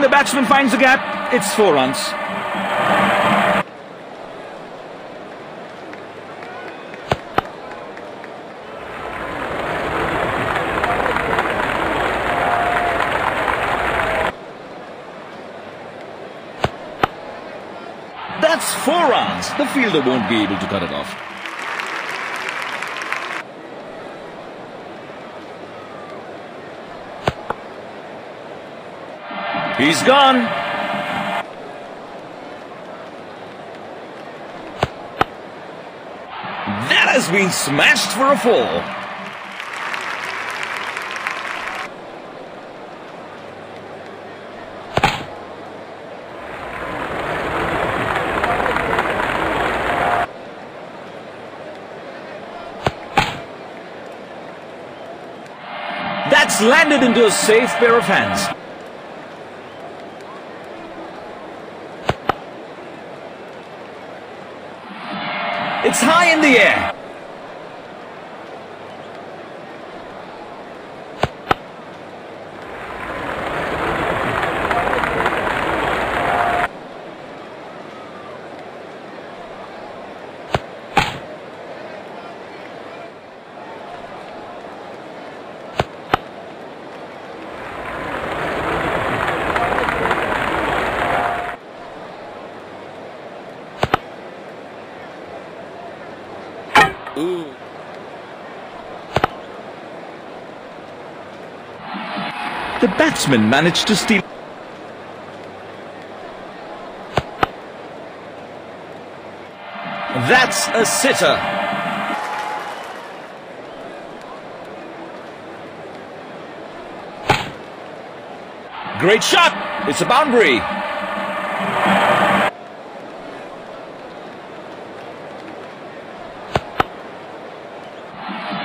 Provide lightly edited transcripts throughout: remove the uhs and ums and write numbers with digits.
time the batsman finds the gap, it's 4 runs. That's 4 runs. The fielder won't be able to cut it off. He's gone. That has been smashed for a 4. That's landed into a safe pair of hands. It's high in the air. Ooh. The batsman managed to steal. That's a sitter. Great shot. It's a boundary.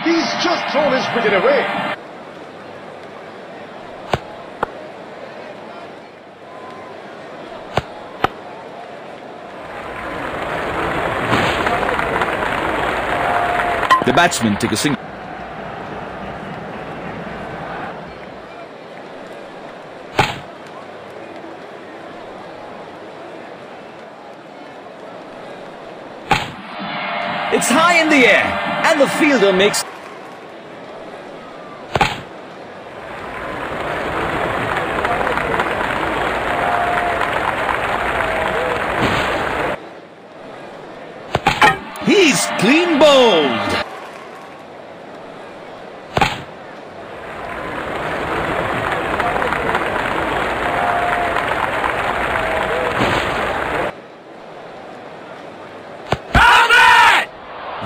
He's just thrown his wicket away. The batsman took a single. It's high in the air, and the fielder makes. He's clean bowled.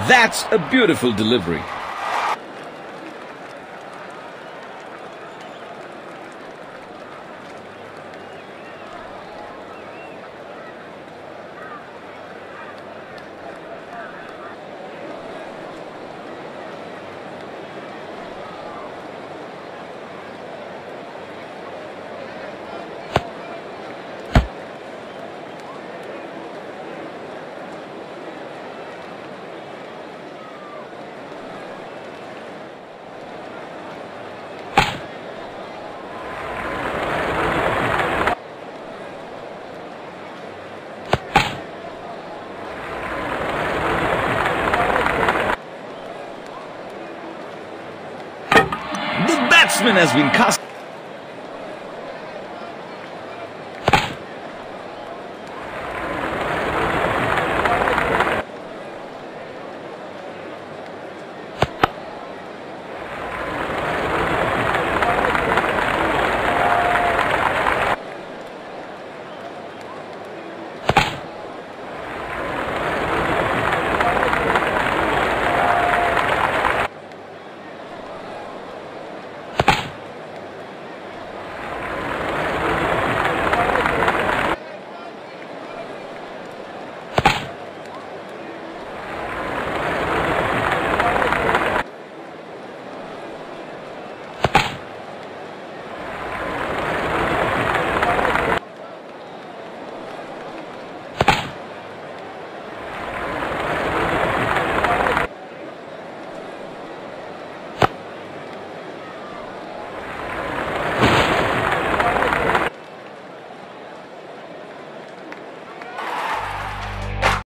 That's a beautiful delivery. Has been cast.